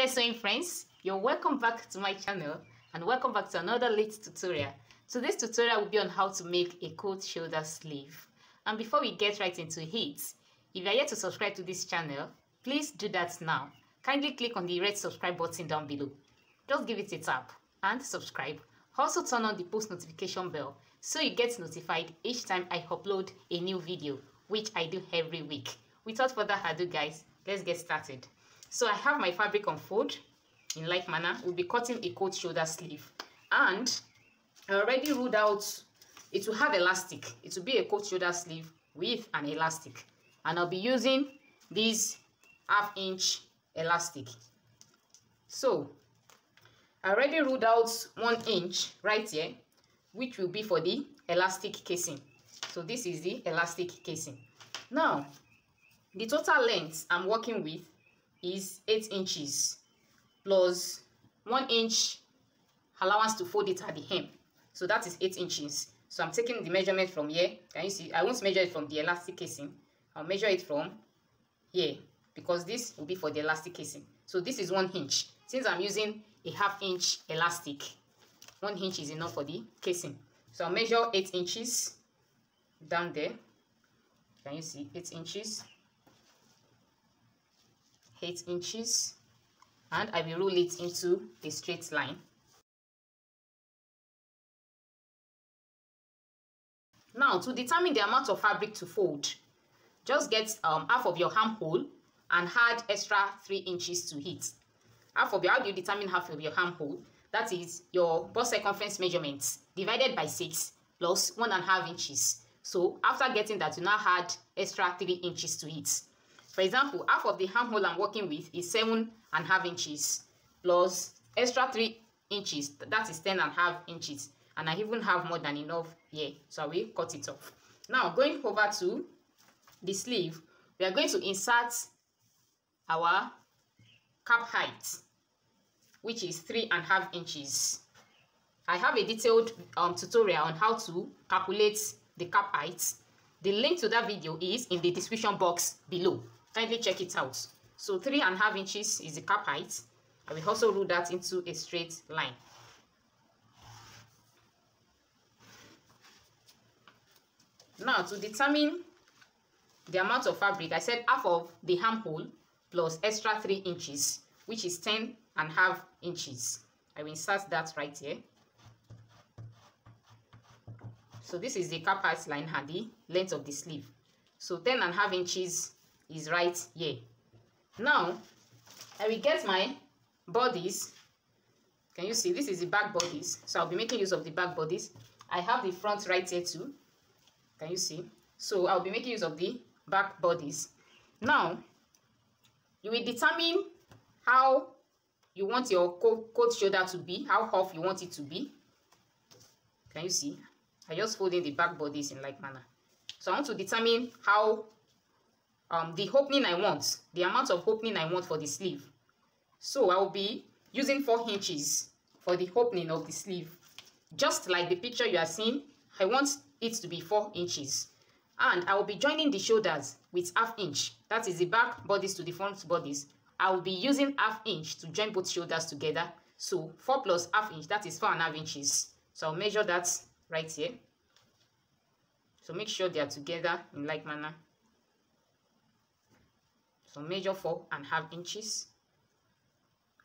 Let's doing, friends, you're welcome back to my channel and welcome back to another late tutorial. So this tutorial will be on how to make a coat shoulder sleeve. And before we get right into it, if you are yet to subscribe to this channel, please do that now. Kindly click on the red subscribe button down below. Just give it a tap and subscribe. Also turn on the post notification bell so you get notified each time I upload a new video, which I do every week. Without further ado, guys, let's get started. So I have my fabric on fold. In like manner, we'll be cutting a coat shoulder sleeve, and I already ruled out it will have elastic. It will be a coat shoulder sleeve with an elastic, and I'll be using this 1/2 inch elastic. So I already ruled out 1 inch right here, which will be for the elastic casing. So this is the elastic casing. Now the total length I'm working with is 8 inches plus 1 inch allowance to fold it at the hem, so that is 8 inches. So I'm taking the measurement from here. Can you see? I won't measure it from the elastic casing, I'll measure it from here because this will be for the elastic casing. So this is 1 inch. Since I'm using a 1/2 inch elastic, 1 inch is enough for the casing. So I'll measure 8 inches down there. Can you see? 8 inches, 8 inches, and I will roll it into a straight line. Now to determine the amount of fabric to fold, just get half of your armhole and add extra 3 inches to it. How do you determine half of your armhole? That is your bust circumference measurement divided by 6 plus 1.5 inches. So after getting that, you now add extra 3 inches to it. For example, half of the armhole I'm working with is 7.5 inches plus extra 3 inches, that is 10.5 inches, and I even have more than enough here, so I will cut it off. Now going over to the sleeve, we are going to insert our cap height, which is 3.5 inches. I have a detailed tutorial on how to calculate the cap height. The link to that video is in the description box below. Kindly check it out. So 3.5 inches is the cap height. I will also rule that into a straight line. Now to determine the amount of fabric, I said half of the armhole plus extra 3 inches, which is 10.5 inches. I will insert that right here. So this is the cap height line and the length of the sleeve. So 10.5 inches is right here. Now I will get my bodies. Can you see? This is the back bodies, so I'll be making use of the back bodies. I have the front right here too. Can you see? So I'll be making use of the back bodies. Now you will determine how you want your coat shoulder to be, how off you want it to be. Can you see? I just folding the back bodies in like manner. So I want to determine how the opening I want, the amount of opening I want for the sleeve. So I will be using 4 inches for the opening of the sleeve. Just like the picture you are seeing, I want it to be 4 inches. And I will be joining the shoulders with 1/2 inch. That is the back bodies to the front bodies. I will be using 1/2 inch to join both shoulders together. So 4 plus 1/2 inch, that is 4.5 inches. So I'll measure that right here. So make sure they are together in like manner. So measure 4.5 inches,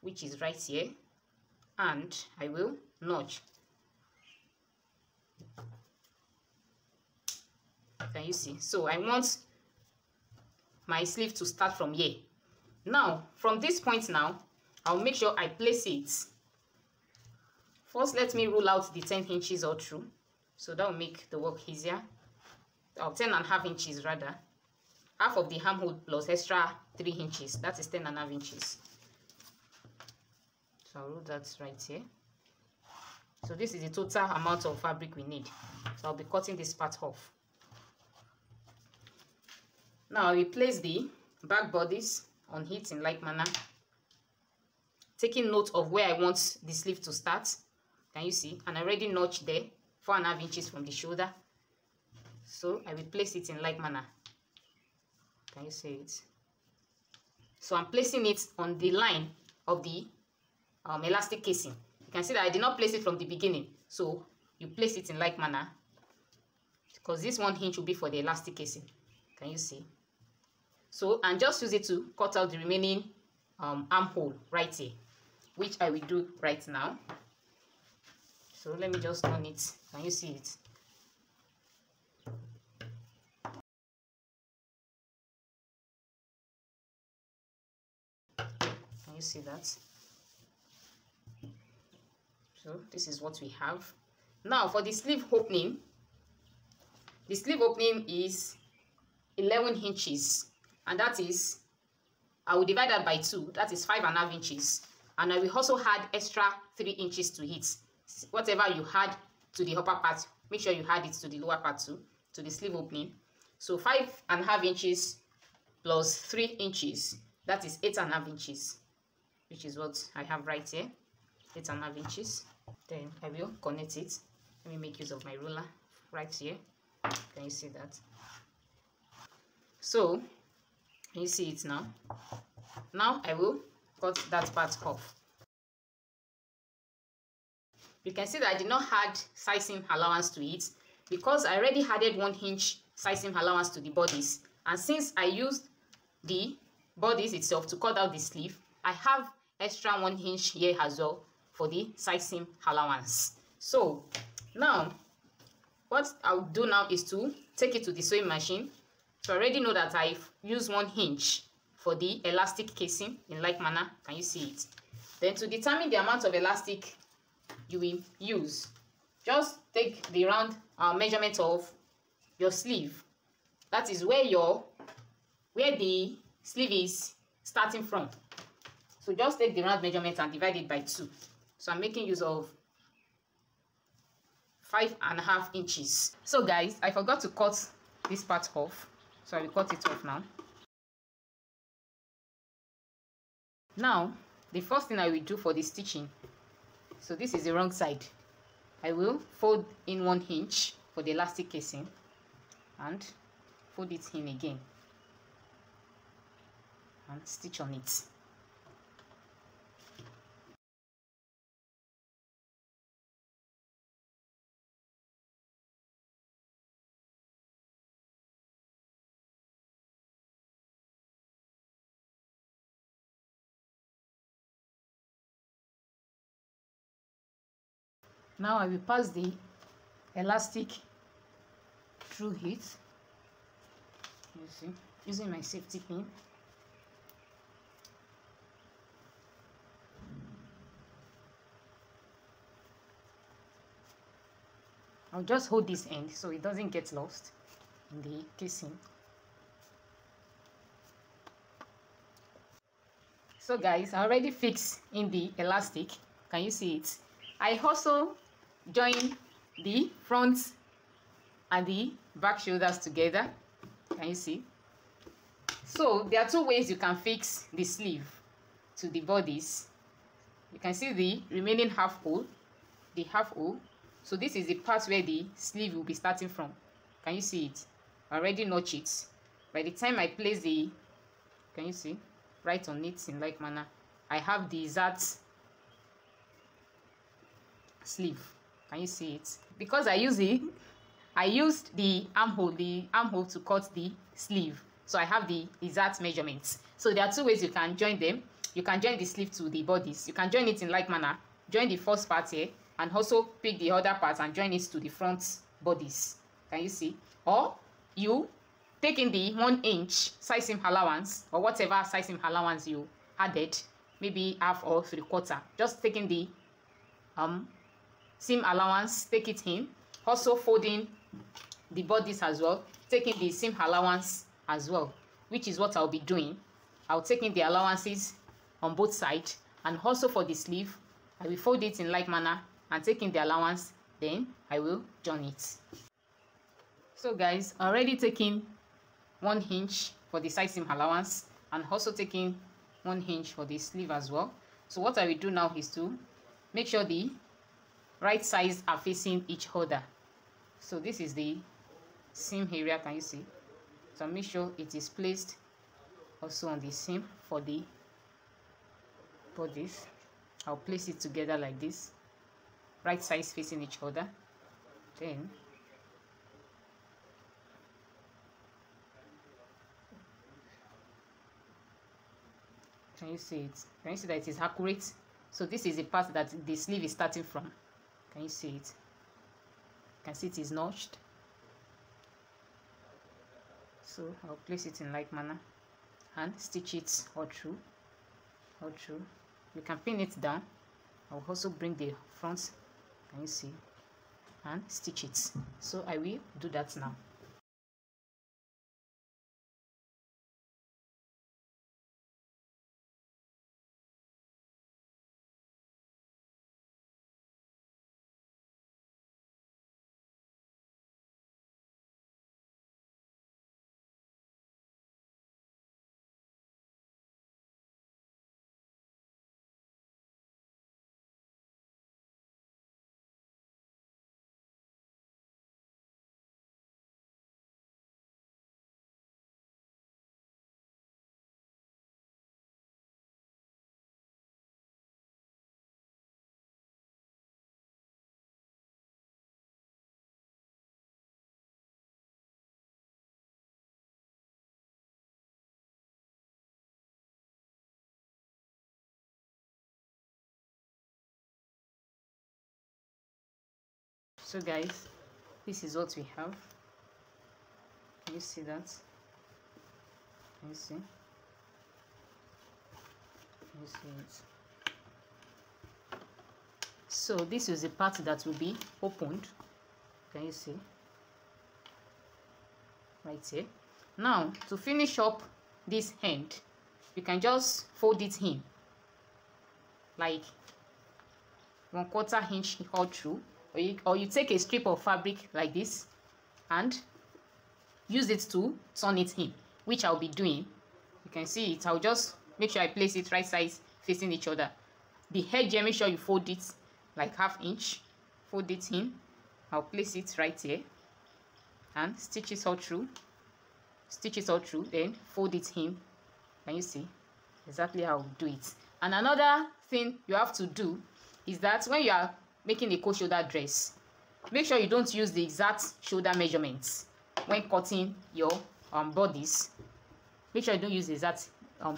which is right here, and I will notch. Can you see? So I want my sleeve to start from here. Now from this point now, I'll make sure I place it. First, let me rule out the 10 inches all through, so that will make the work easier. 10.5 inches rather. Half of the armhole plus extra 3 inches, that is 10.5 inches. So I'll rule that right here. So this is the total amount of fabric we need. So I'll be cutting this part off. Now I will place the back bodies on it in like manner, taking note of where I want the sleeve to start. Can you see? And I already notched there, 4.5 inches from the shoulder. So I will place it in like manner. Can you see it? So I'm placing it on the line of the elastic casing. You can see that I did not place it from the beginning, so you place it in like manner, because this one hinge will be for the elastic casing. Can you see? So, and just use it to cut out the remaining armhole right here, which I will do right now. So let me just turn it. Can you see it? Can you see that? So this is what we have. Now for the sleeve opening, the sleeve opening is 11 inches, and that is, I will divide that by 2, that is 5.5 inches, and I will also add extra 3 inches to it. Whatever you add to the upper part, make sure you add it to the lower part too, to the sleeve opening. So 5.5 inches plus 3 inches, that is 8.5 inches, which is what I have right here, 8.5 inches. Then I will connect it. Let me make use of my ruler right here. Can you see that? So can you see it now? Now I will cut that part off. You can see that I did not add sizing allowance to it, because I already added 1 inch sizing allowance to the bodies, and since I used the bodies itself to cut out the sleeve, I have extra 1 inch here as well for the sizing allowance. So now what I'll do now is to take it to the sewing machine. So I already know that I've used 1 inch for the elastic casing in like manner. Can you see it? Then to determine the amount of elastic you will use, just take the round measurement of your sleeve. That is where the sleeve is starting from. So just take the round measurement and divide it by 2. So I'm making use of 5.5 inches. So guys, I forgot to cut this part off, so I will cut it off now. Now the first thing I will do for the stitching, so this is the wrong side, I will fold in 1 inch for the elastic casing and fold it in again and stitch on it. Now I will pass the elastic through it, you see, using my safety pin. I'll just hold this end so it doesn't get lost in the casing. So guys, I already fixed in the elastic. Can you see it? I also join the front and the back shoulders together. Can you see? So there are 2 ways you can fix the sleeve to the bodies. You can see the remaining half hole, the half hole. So this is the part where the sleeve will be starting from. Can you see it? I already notch it. By the time I place the, can you see, right on it in like manner, I have the exact sleeve. Can you see it? Because I used the armhole to cut the sleeve, so I have the exact measurements. So there are 2 ways you can join them. You can join the sleeve to the bodies. You can join it in like manner, join the first part here and also pick the other part and join it to the front bodies. Can you see? Or you take in the 1 inch sizing allowance, or whatever sizing allowance you added, maybe half or 3/4, just taking the seam allowance, take it in, also folding the bodies as well, taking the seam allowance as well, which is what I'll be doing. I'll take in the allowances on both sides, and also for the sleeve I will fold it in like manner and take in the allowance, then I will join it. So guys, already taking 1 inch for the side seam allowance and also taking 1 inch for the sleeve as well. So what I will do now is to make sure the right sides are facing each other. So this is the seam area, can you see? So make sure it is placed also on the seam for the pour this. I'll place it together like this, right sides facing each other. Then can you see it? Can you see that it is accurate? So this is the part that the sleeve is starting from. Can you see it? You can see it is notched. So I'll place it in like manner and stitch it all through. All through. You can pin it down. I'll also bring the front, can you see, and stitch it. So I will do that now. So guys, this is what we have. Can you see that? Can you see? Can you see it? So this is the part that will be opened. Can you see? Right here. Now to finish up this hand, you can just fold it in like 1/4 inch all through. Or you take a strip of fabric like this and use it to turn it in, which I'll be doing. You can see it. I'll just make sure I place it right sides facing each other. The edge here, make sure you fold it like 1/2 inch. Fold it in. I'll place it right here and stitch it all through. Stitch it all through, then fold it in. Can you see exactly how I'll do it? And another thing you have to do is that when you are making a cold shoulder dress, make sure you don't use the exact shoulder measurements when cutting your bodies. Make sure you don't use the exact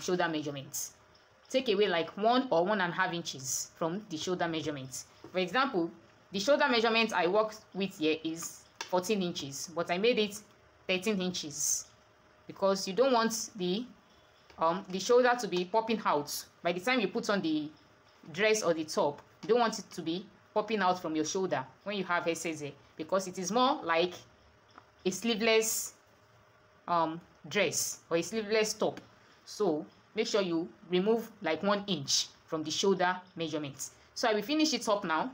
shoulder measurements. Take away like 1 or 1.5 inches from the shoulder measurements. For example, the shoulder measurement I worked with here is 14 inches, but I made it 13 inches because you don't want the shoulder to be popping out. By the time you put on the dress or the top, you don't want it to be popping out from your shoulder when you have SSA, because it is more like a sleeveless dress or a sleeveless top. So make sure you remove like 1 inch from the shoulder measurements. So I will finish it up now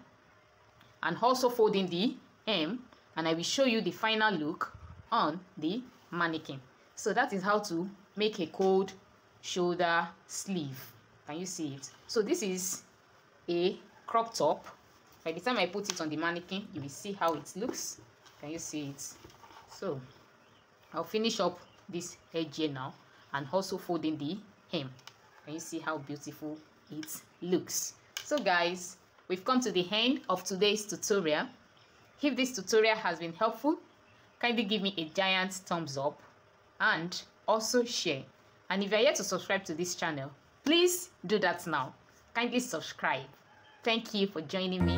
and also fold in the hem, and I will show you the final look on the mannequin. So that is how to make a cold shoulder sleeve. Can you see it? So this is a crop top. By the time I put it on the mannequin, you will see how it looks. Can you see it? So I'll finish up this edge here now and also fold in the hem. Can you see how beautiful it looks? So guys, we've come to the end of today's tutorial. If this tutorial has been helpful, kindly give me a giant thumbs up and also share. And if you are yet to subscribe to this channel, please do that now. Kindly subscribe. Thank you for joining me.